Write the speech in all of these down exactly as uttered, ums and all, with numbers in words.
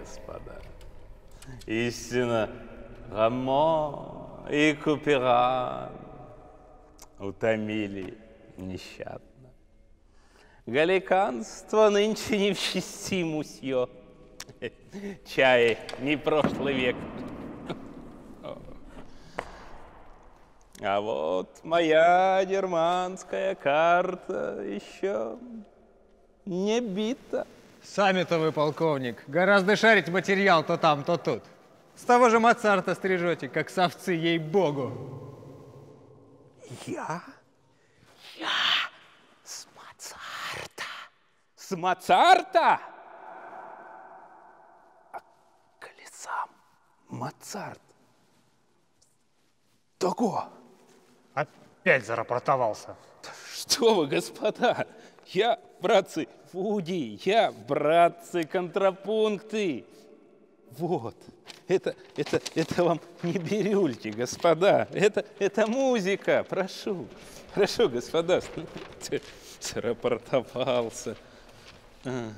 Господа. Истинно, Рамо и Куперан утомили нещадно. Галиканство нынче не в чести, мусье. Чай не прошлый век. А вот моя германская карта еще не бита. Сами-то вы, полковник, гораздо шарить материал то там, то тут. С того же Моцарта стрижете, как совцы, ей-богу. Я? Я с Моцарта. С Моцарта? А колесам Моцарт. Того. Опять зарапортовался. Что вы, господа? Я, братцы, фуди, я, братцы, контрапункты. Вот. Это, это, это вам не бирюльки, господа. Это, это музыка. Прошу. Прошу, господа. Зарапортовался. А.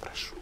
Прошу.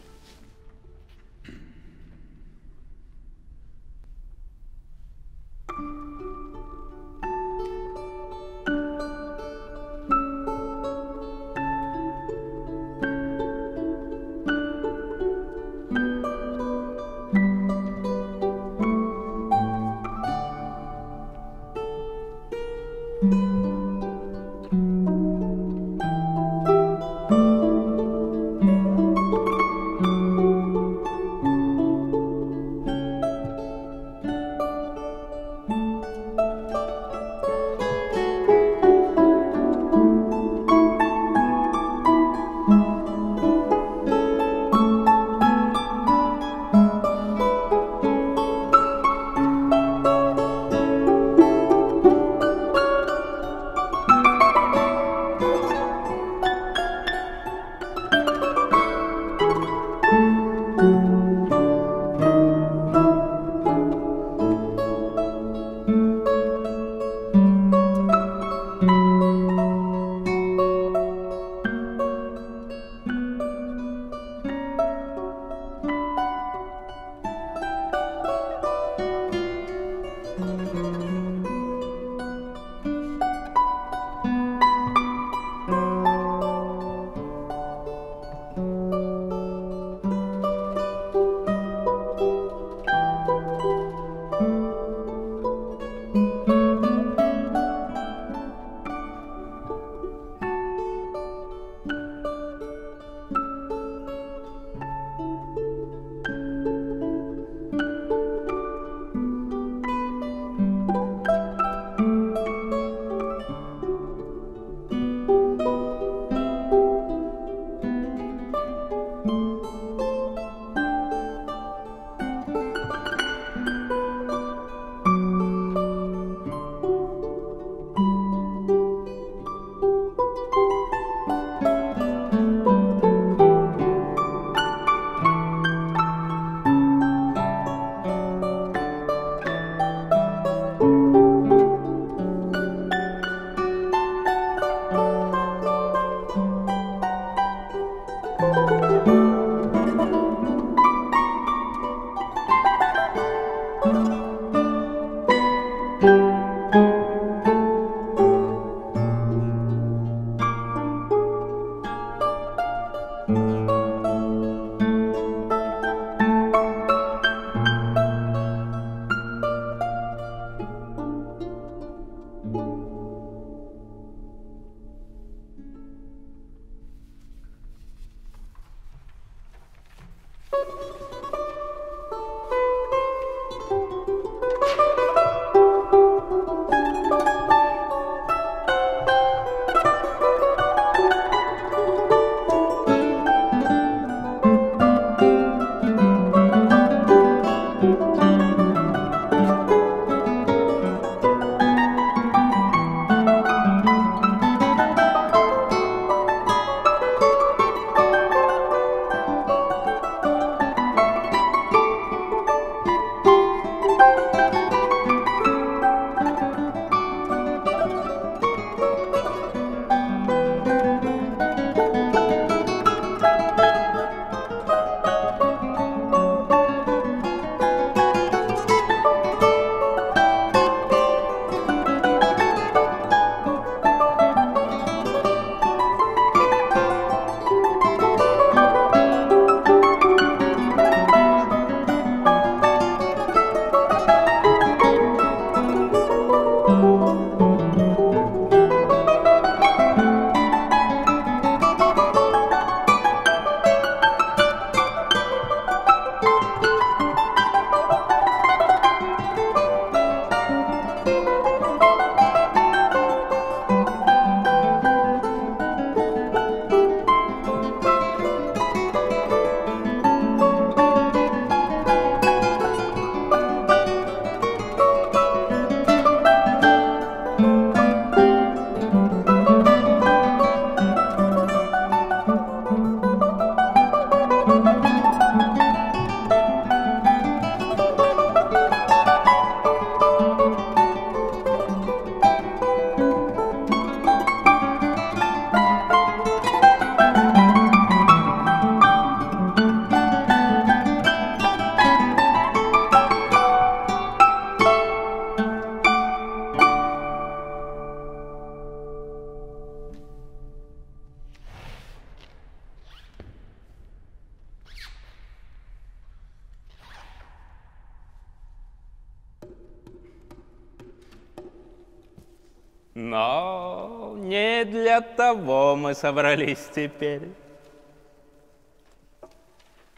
Но не для того мы собрались теперь.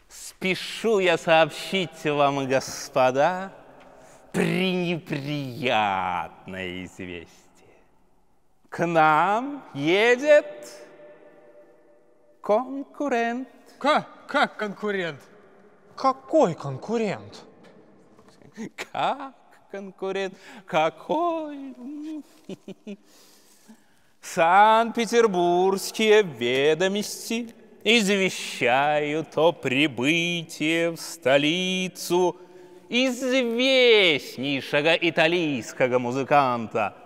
Спешу я сообщить вам, господа, пренеприятное известие. К нам едет конкурент. Как? Как конкурент? Какой конкурент? Как конкурент? Какой? Санкт-Петербургские ведомости извещают о прибытии в столицу известнейшего итальянского музыканта,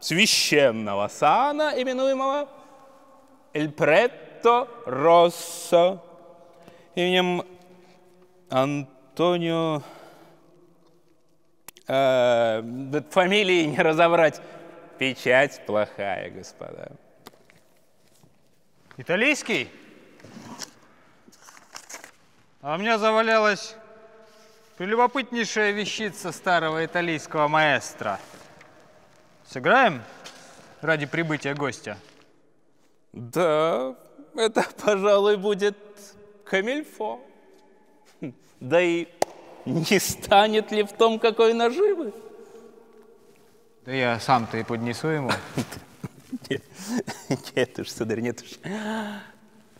священного сана, именуемого Иль Прете Россо, именем Антонио, э, фамилии не разобрать, печать плохая, господа. Итальянский? А у меня завалялась прелюбопытнейшая вещица старого итальянского маэстро. Сыграем ради прибытия гостя? Да, это, пожалуй, будет камильфо. Да и не станет ли в том какой наживы? Да я сам-то и поднесу ему. Нет уж, сударь, нет уж.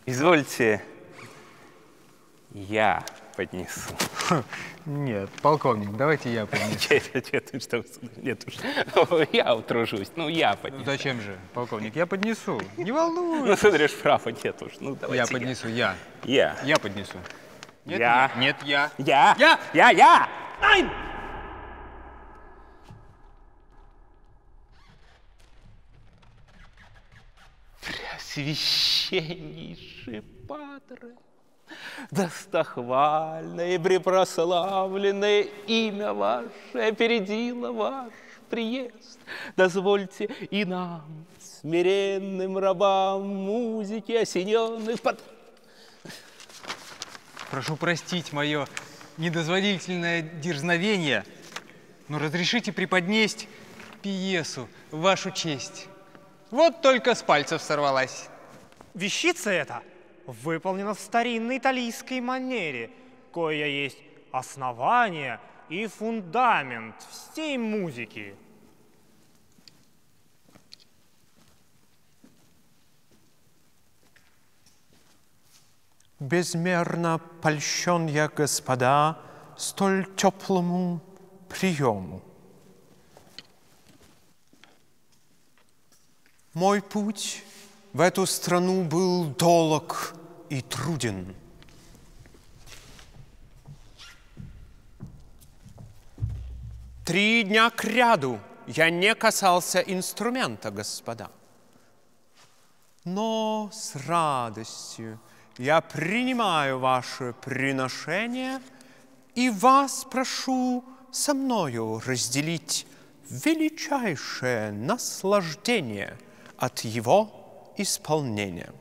Извольте, я поднесу. Нет, полковник, давайте я поднесу. Нет уж, нет уж. Я утружусь, ну я поднесу. Зачем же, полковник, я поднесу. Не волнуйся. Ну, сударь, права, нет уж. Я поднесу, я. Я. Я поднесу. Нет, я. Нет, я. Я. Я. Я. Я. Ай! Преосвященнейший Падре, достохвальное и препрославленное имя ваше опередило ваш приезд. Дозвольте и нам, смиренным рабам музыки, осененных под... Прошу простить мое недозволительное дерзновение, но разрешите преподнесть пьесу, вашу честь. Вот только с пальцев сорвалась. Вещица эта выполнена в старинной итальянской манере, кое есть основание и фундамент всей музыки. Безмерно польщен я, господа, столь теплому приему. Мой путь в эту страну был долг и труден. Три дня кряду я не касался инструмента, господа. Но с радостью я принимаю ваше приношение и вас прошу со мною разделить величайшее наслаждение от его исполнения.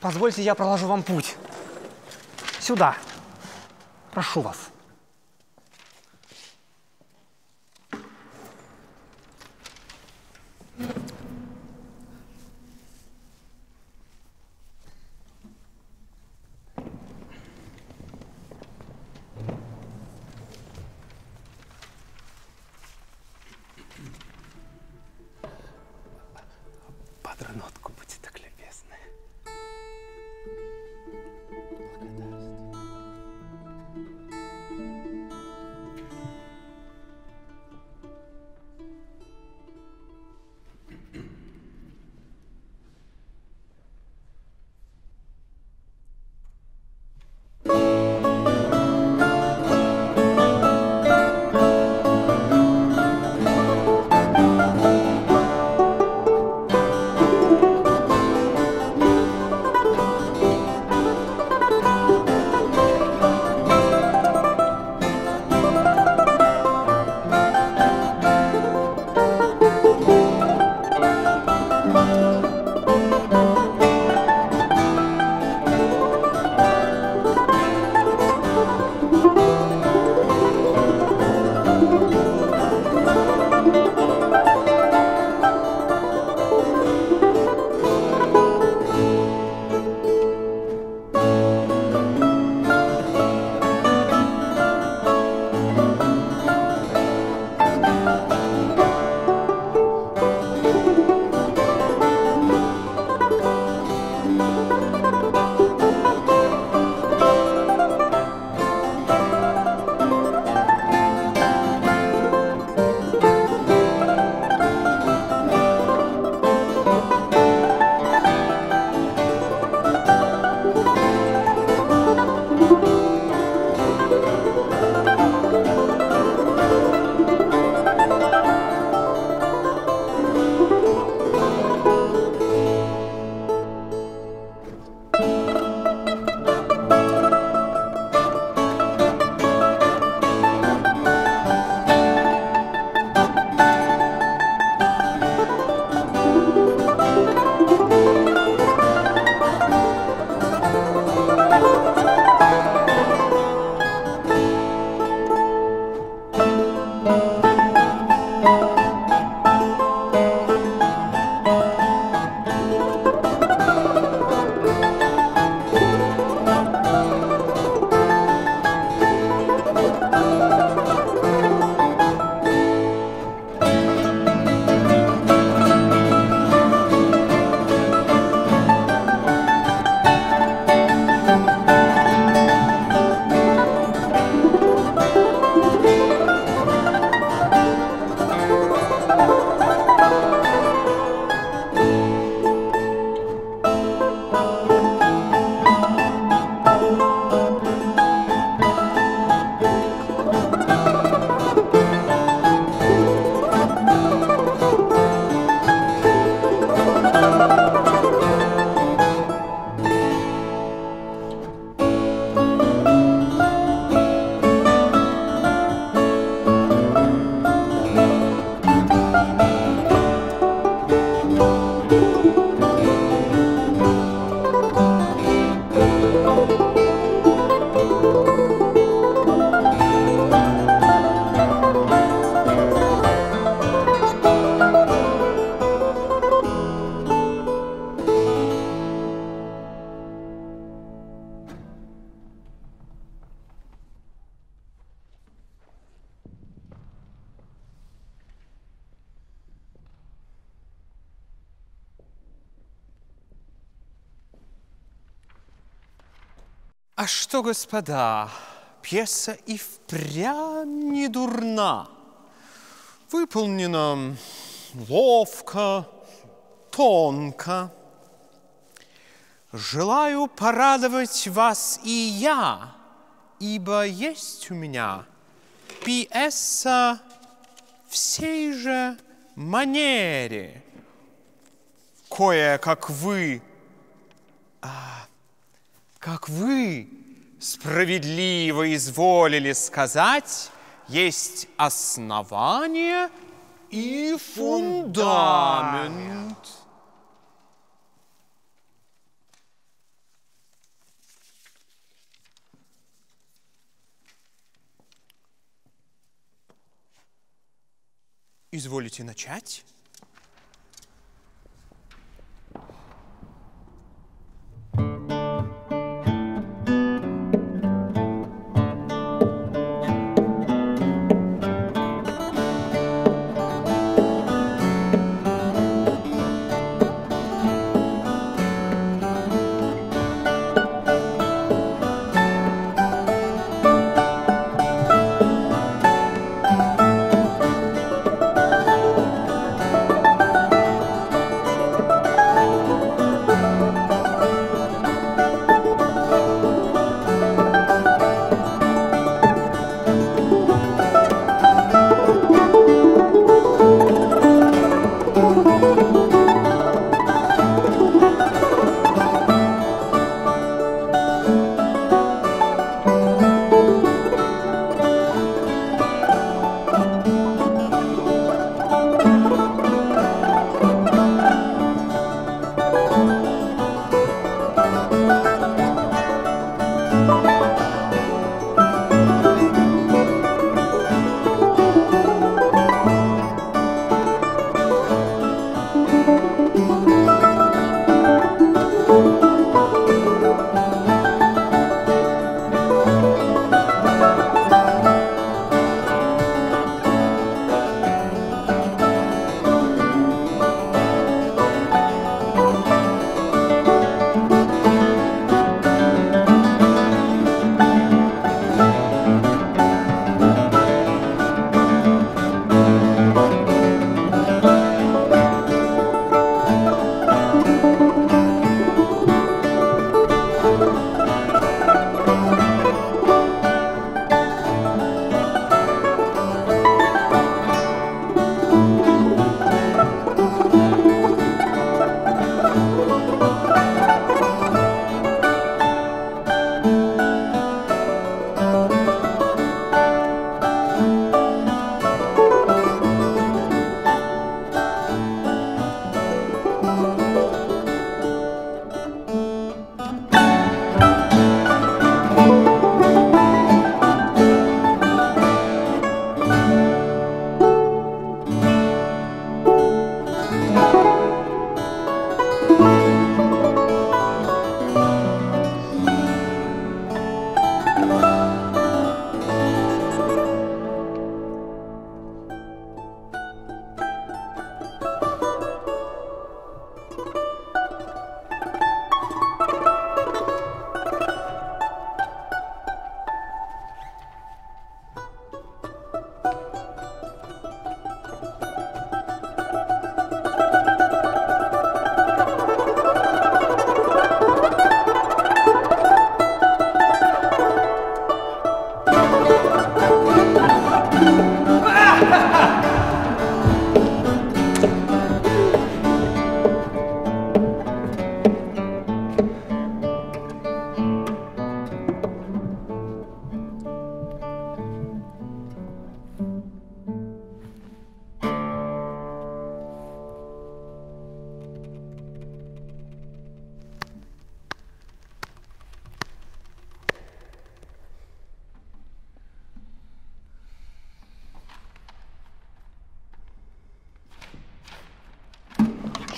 Позвольте, я проложу вам путь. Сюда. Прошу вас. А что, господа, пьеса и впрямь не дурна. Выполнена ловко, тонко. Желаю порадовать вас и я, ибо есть у меня пьеса в сей же манере, кое как вы, а, как вы справедливо изволили сказать, есть основание и фундамент. Изволите начать?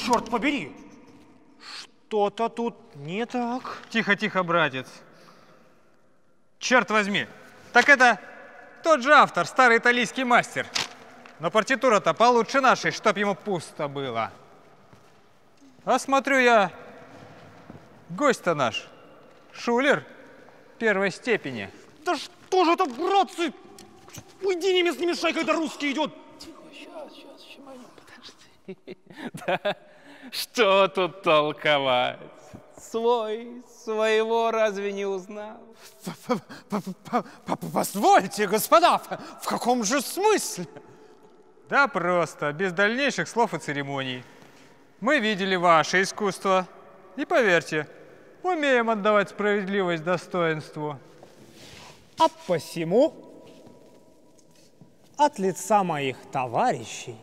Черт побери! Что-то тут не так. Тихо, тихо, братец. Черт возьми! Так это тот же автор, старый итальянский мастер. Но партитура-то получше нашей, чтоб ему пусто было. А смотрю я, гость-то наш, шулер, первой степени. Да что же это, братцы? Уйди, немец, не мешай, когда русский идет. Тихо, сейчас, сейчас, сейчас, подожди. Да, что тут толковать? Свой, своего разве не узнал? Позвольте, господа, в каком же смысле? Да просто, без дальнейших слов и церемоний. Мы видели ваше искусство. И поверьте, умеем отдавать справедливость достоинству. А посему от лица моих товарищей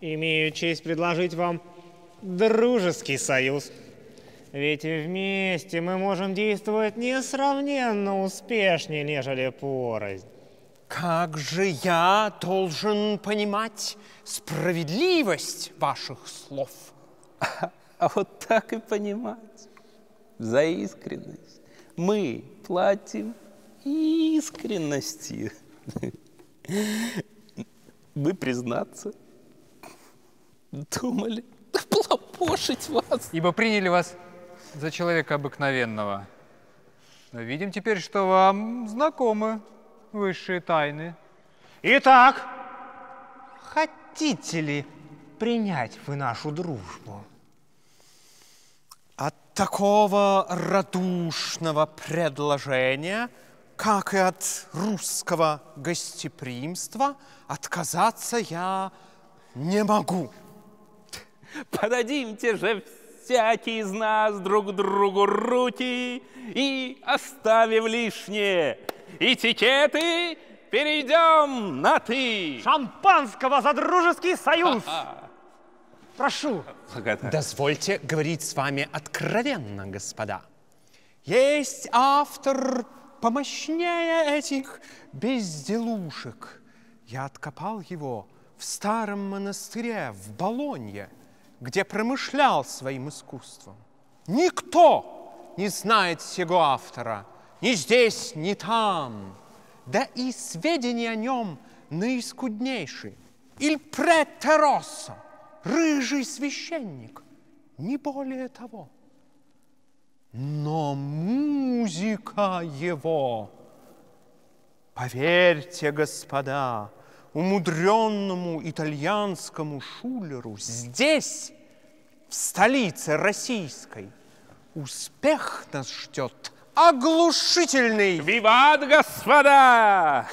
имею честь предложить вам дружеский союз. Ведь вместе мы можем действовать несравненно успешнее, нежели порознь. Как же я должен понимать справедливость ваших слов? А, а вот так и понимать. За искренность. Мы платим искренности. Вы, признаться, думали облапошить вас. Ибо приняли вас за человека обыкновенного. Но видим теперь, что вам знакомы высшие тайны. Итак, хотите ли принять вы нашу дружбу? От такого радушного предложения, как и от русского гостеприимства, отказаться я не могу. Подадимте же всякий из нас друг другу руки и оставив лишнее. Этикеты, перейдем на «ты». Шампанского за дружеский союз! А-а. Прошу. Благодарю. Дозвольте говорить с вами откровенно, господа. Есть автор помощнее этих безделушек. Я откопал его в старом монастыре в Болонье, где промышлял своим искусством. Никто не знает сего автора. Ни здесь, ни там. Да и сведения о нем наискуднейшие. Иль Прете Россо, рыжий священник, не более того. Но музыка его, поверьте, господа, умудренному итальянскому шулеру здесь, в столице российской, успех нас ждет. Оглушительный! Виват, господа!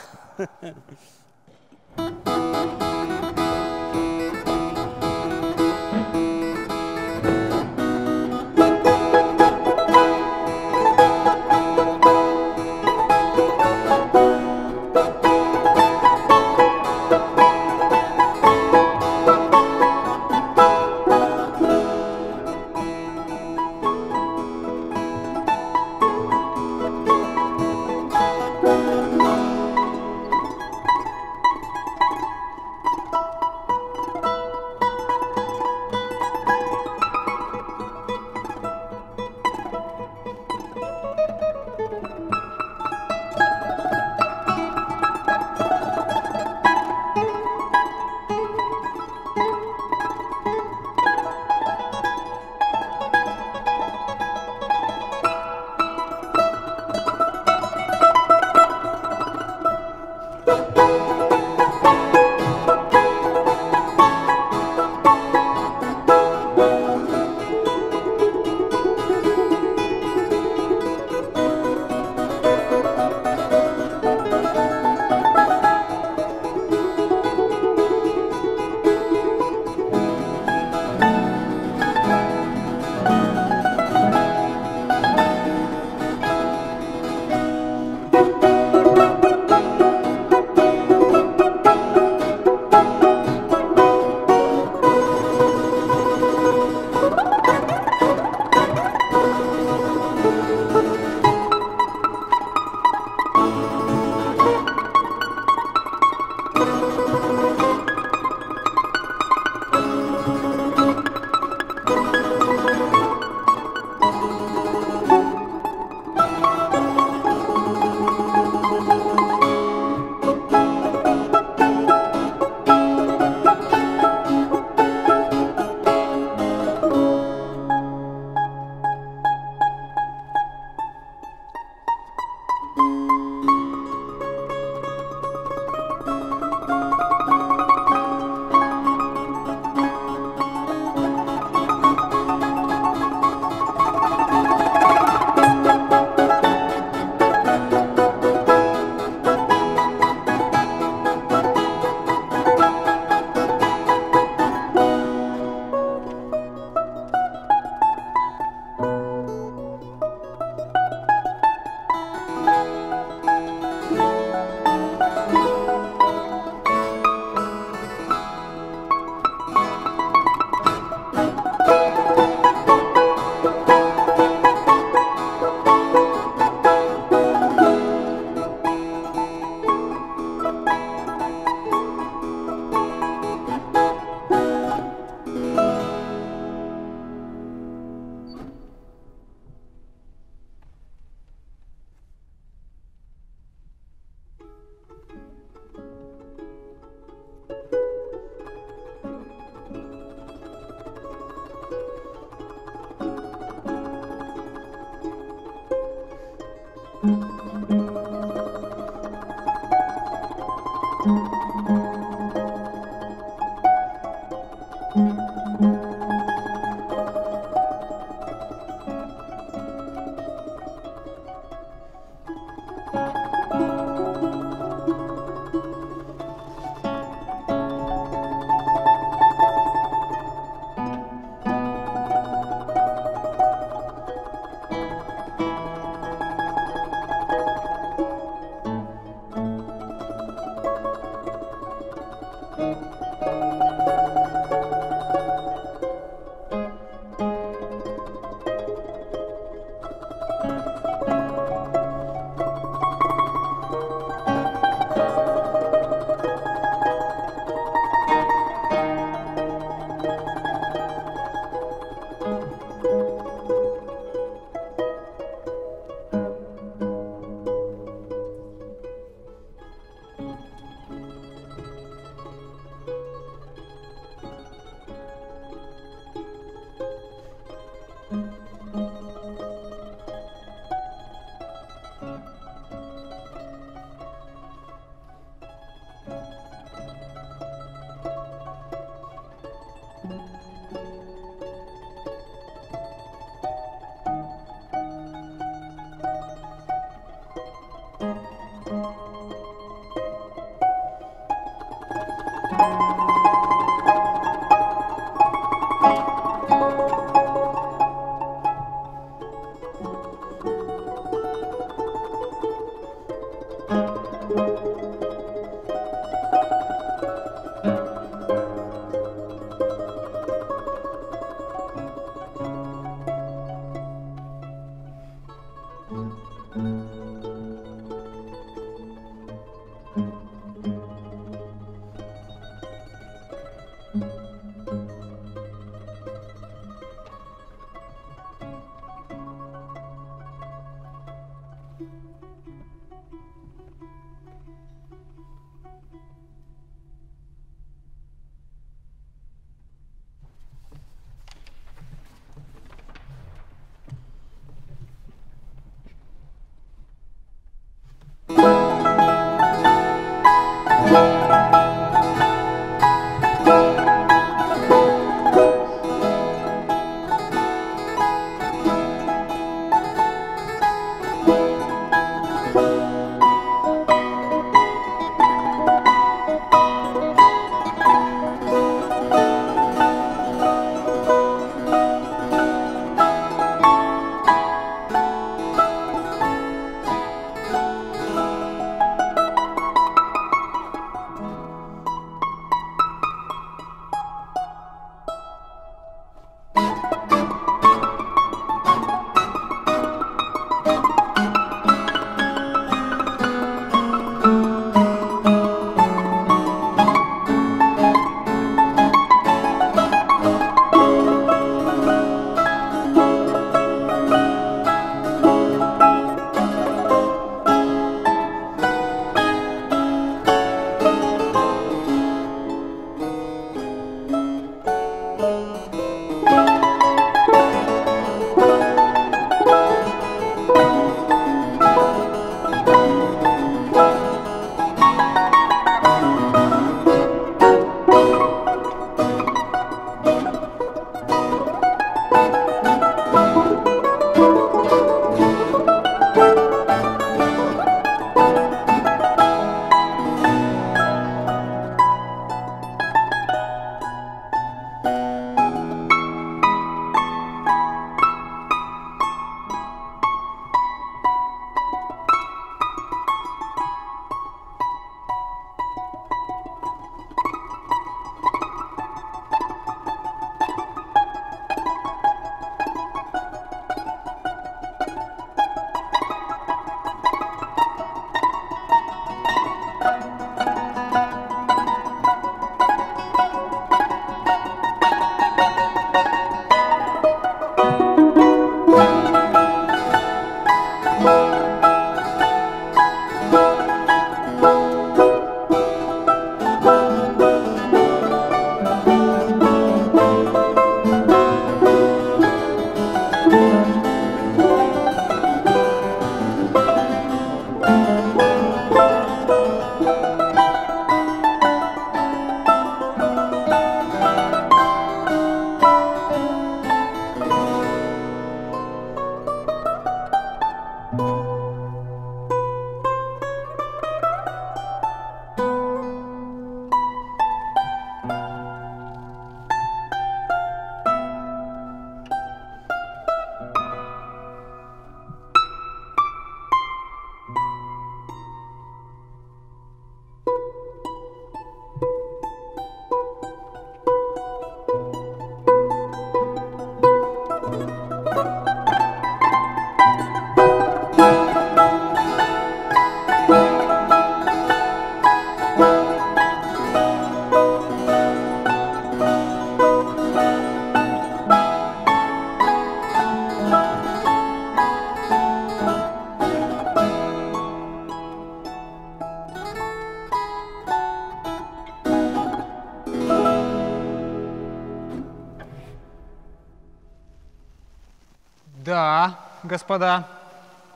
Да, господа,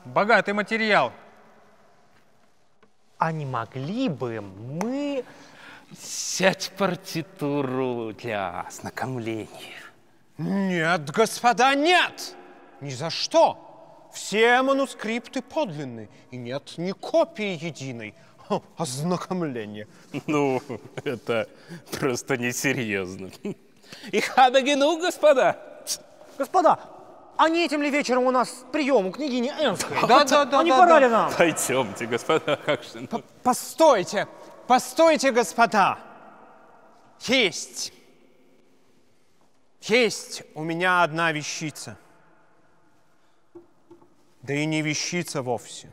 богатый материал. А не могли бы мы взять партитуру для ознакомления? Нет, господа, нет! Ни за что! Все манускрипты подлинны, и нет ни копии единой. О, ознакомление. Ну, это просто несерьезно. Ихадаги, ну, господа! Господа, а не этим ли вечером у нас прием у княгини Энской? Да, да, да. А не пора ли нам? Пойдемте, господа, как же... Постойте, постойте, господа. Есть. Есть у меня одна вещица. Да и не вещица вовсе,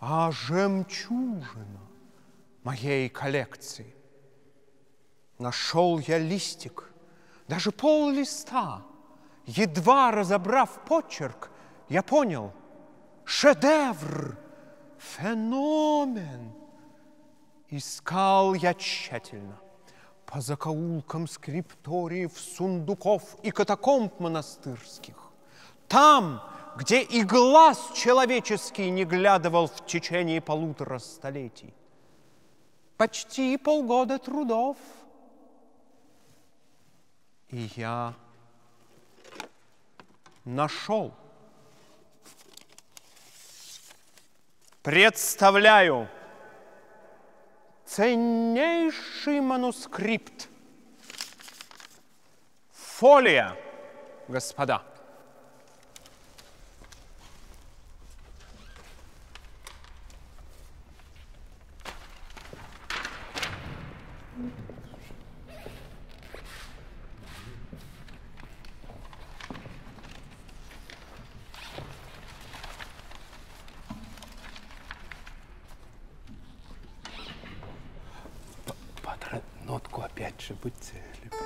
а жемчужина моей коллекции. Нашел я листик, даже пол листа. Едва разобрав почерк, я понял – шедевр, феномен. Искал я тщательно. По закоулкам скрипториев, сундуков и катакомб монастырских. Там, где и глаз человеческий не глядывал в течение полутора столетий. Почти полгода трудов. И я... нашел. Представляю ценнейший манускрипт. Фолия, господа. Будьте любезны.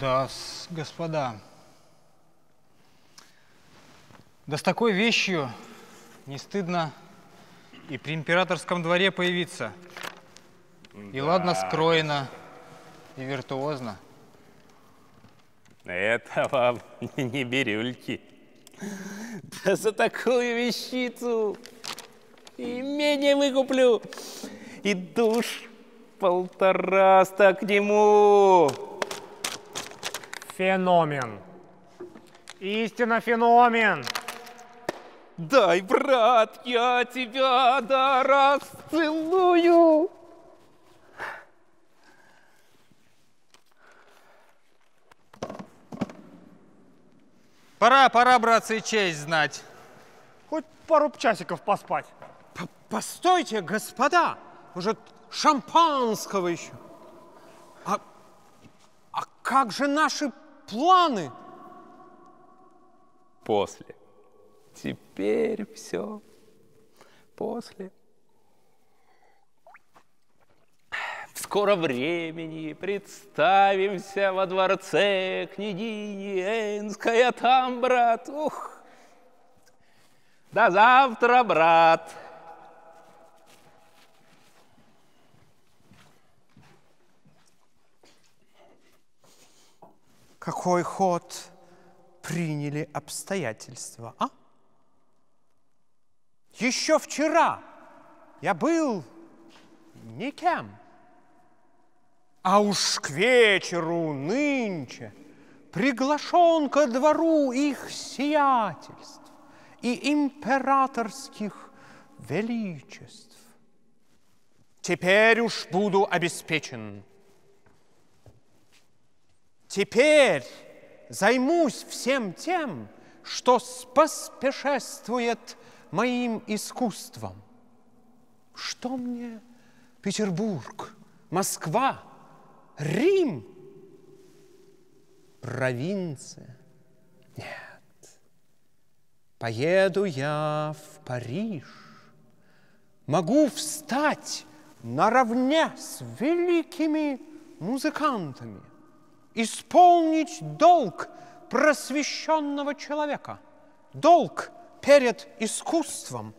Да, господа, да с такой вещью не стыдно и при императорском дворе появиться. И да. Ладно скроено, и виртуозно. Это вам не бирюльки. Да за такую вещицу имение выкуплю. И душ полтораста к нему. Феномен. Истинно феномен. Дай, брат, я тебя да расцелую. Пора, пора, братцы, честь знать. Хоть пару часиков поспать. П Постойте, господа, уже шампанского еще. А, а как же наши планы? После. Теперь все. После. В скором времени представимся во дворце княгини Энской, а там, брат, ух, до завтра, брат. Какой ход приняли обстоятельства, а? Еще вчера я был никем. А уж к вечеру нынче приглашен ко двору их сиятельств и императорских величеств. Теперь уж буду обеспечен. Теперь займусь всем тем, что поспешествует моим искусством. Что мне Петербург, Москва, Рим, провинция? Нет. Поеду я в Париж. Могу встать наравне с великими музыкантами, исполнить долг просвещенного человека, долг перед искусством.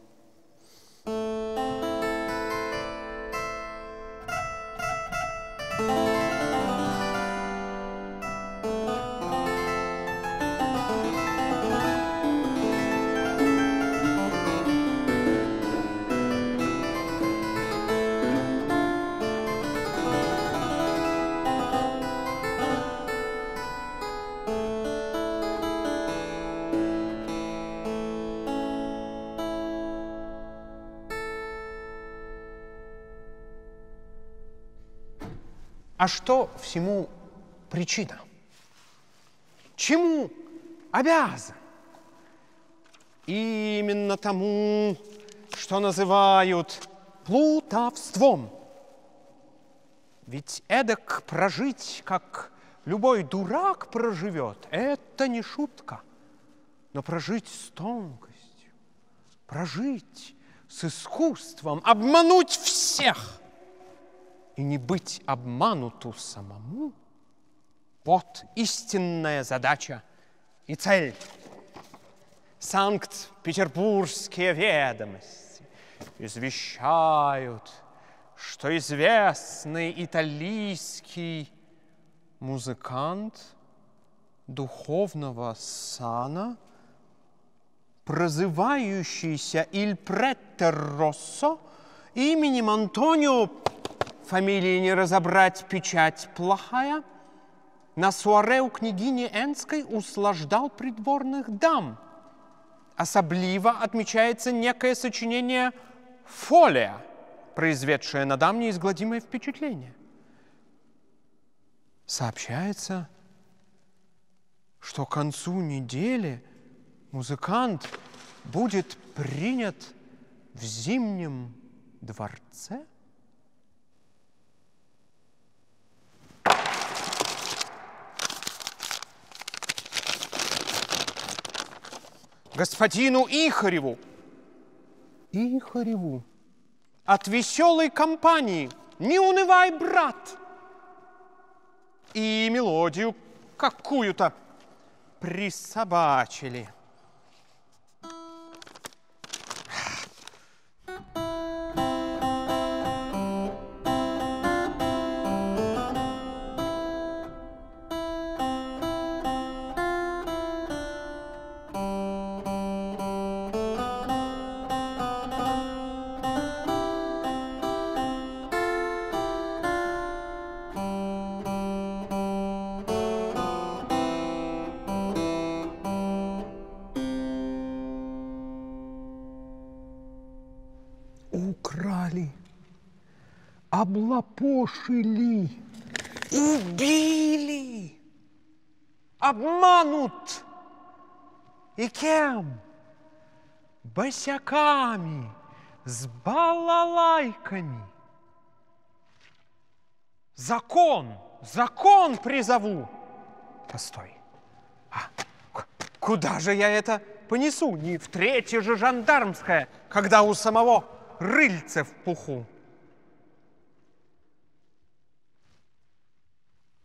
А что всему причина? Чему обязан? Именно тому, что называют плутовством. Ведь эдак прожить, как любой дурак проживет, это не шутка. Но прожить с тонкостью, прожить с искусством, обмануть всех и не быть обмануту самому – вот истинная задача и цель. Санкт-Петербургские ведомости извещают, что известный италийский музыкант духовного сана, прозывающийся Иль Прете Россо, именем Антонио, фамилии не разобрать, печать плохая, на суаре у княгини Энской услаждал придворных дам. Особливо отмечается некое сочинение «Фолия», произведшее на дам неизгладимое впечатление. Сообщается, что к концу недели музыкант будет принят в Зимнем дворце. Господину Ихареву. Ихареву. От веселой компании не унывай, брат. И мелодию какую-то присобачили. Облапошили, убили, обманут. И кем? Босяками, с балалайками. Закон, закон призову. Постой. А, куда же я это понесу? Не в третье же жандармское, когда у самого рыльце в пуху.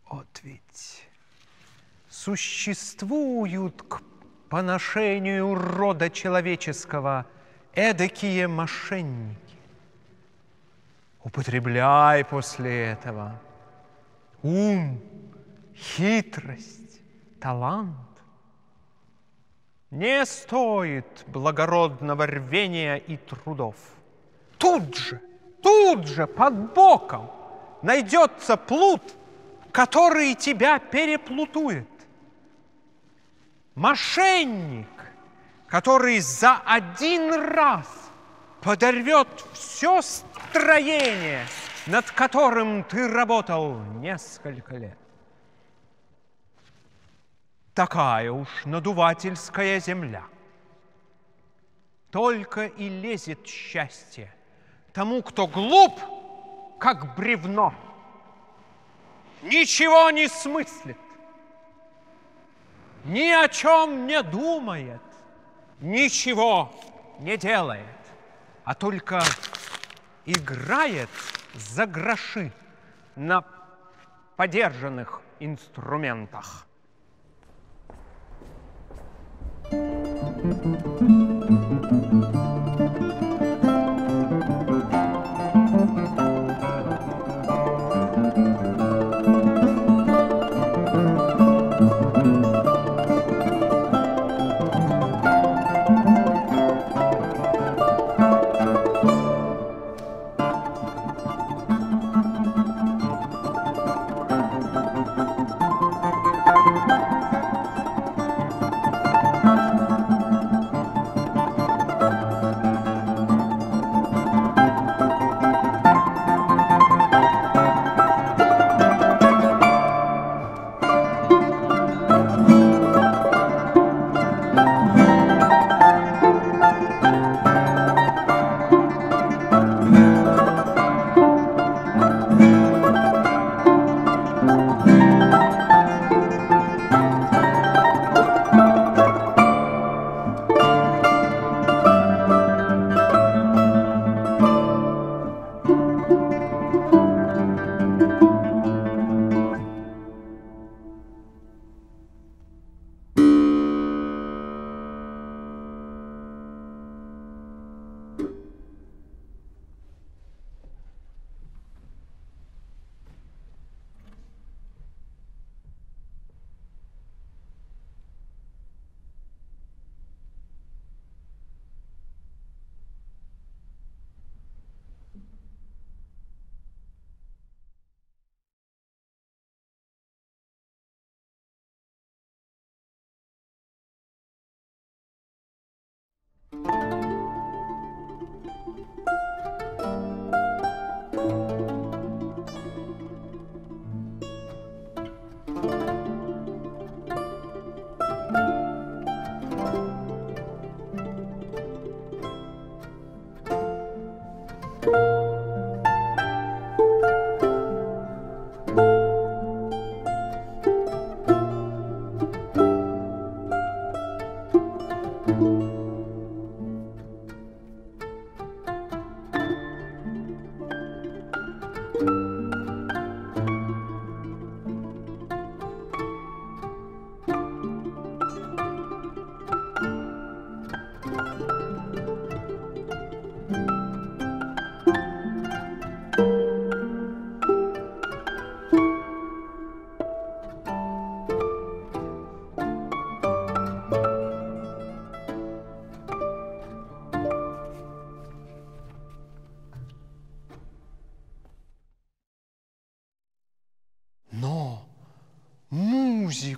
Вот ведь существуют к поношению рода человеческого эдакие мошенники. Употребляй после этого ум, хитрость, талант. Не стоит благородного рвения и трудов. Тут же, тут же под боком найдется плут, который тебя переплутует. Мошенник, который за один раз подорвет все строение, над которым ты работал несколько лет. Такая уж надувательская земля. Только и лезет счастье тому, кто глуп, как бревно. Ничего не смыслит, ни о чем не думает, ничего не делает, а только играет за гроши на подержанных инструментах.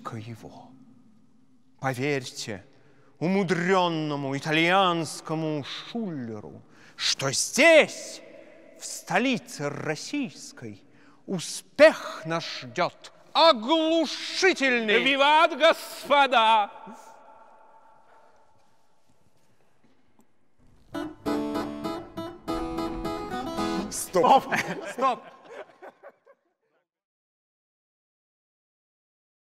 только его. Поверьте умудренному итальянскому шулеру, что здесь, в столице российской, успех нас ждет оглушительный. Виват, господа! Стоп! Стоп! Стоп!